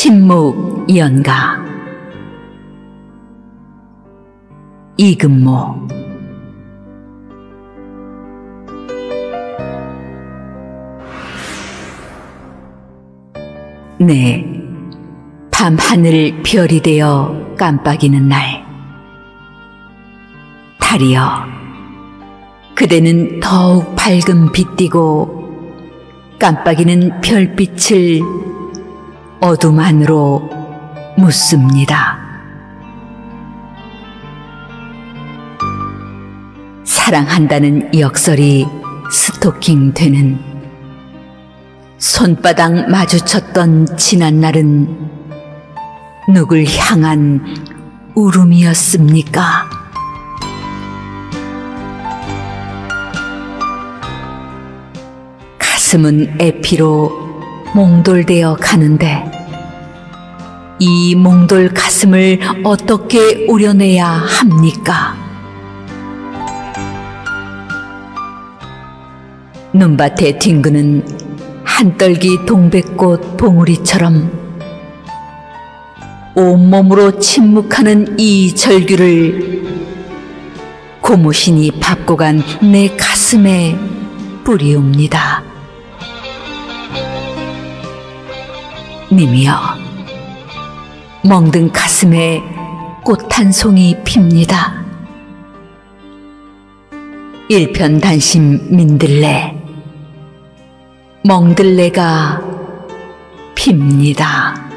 침묵 연가. 이근모. 네, 밤하늘 별이 되어 깜빡이는 날, 달이여, 그대는 더욱 밝은 빛 띠고 깜빡이는 별빛을 어둠 안으로 묻습니다. 사랑한다는 역설이 스토킹 되는, 손바닥 마주쳤던 지난 날은 누굴 향한 울음이었습니까? 가슴은 에피로 몽돌되어 가는데, 이 몽돌 가슴을 어떻게 오려내야 합니까? 눈밭에 뒹구는 한떨기 동백꽃 봉우리처럼 온몸으로 침묵하는 이 절규를 고무신이 밟고 간 내 가슴에 뿌리옵니다. 님이여, 멍든 가슴에 꽃 한 송이 핍니다. 일편단심 민들레, 멍들레가 핍니다.